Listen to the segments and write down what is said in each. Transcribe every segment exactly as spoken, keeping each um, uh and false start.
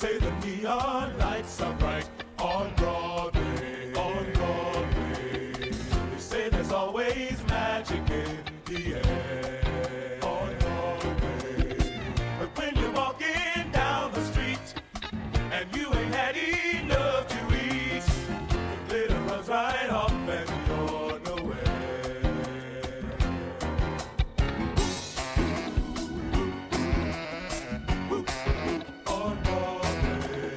say the neon lights are bright on Broadway, on Broadway. They say there's always magic in the air on Broadway. But when you're walking down the street and you ain't had enough to eat, the glitter runs right off and you're nowhere. On Broadway,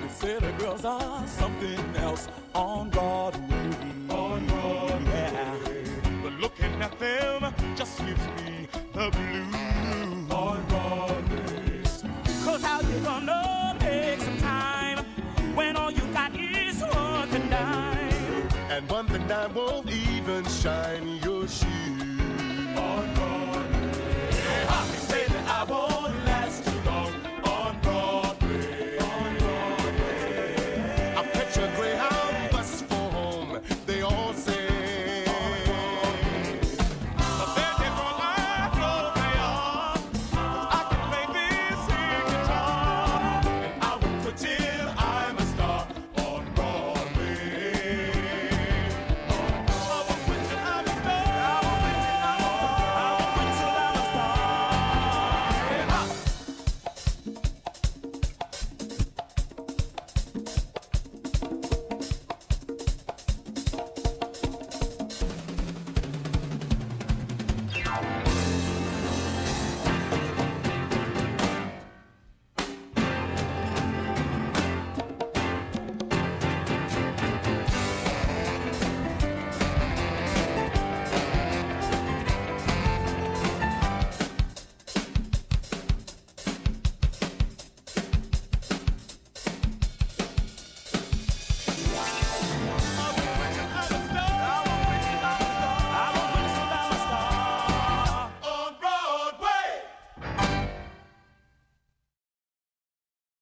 they say the girls are something else on Broadway. On Broadway, yeah. But looking at them just gives me the blues on Broadway. 'Cause how you gonna make some time when all you got is one and dime? And one and dime won't even shine.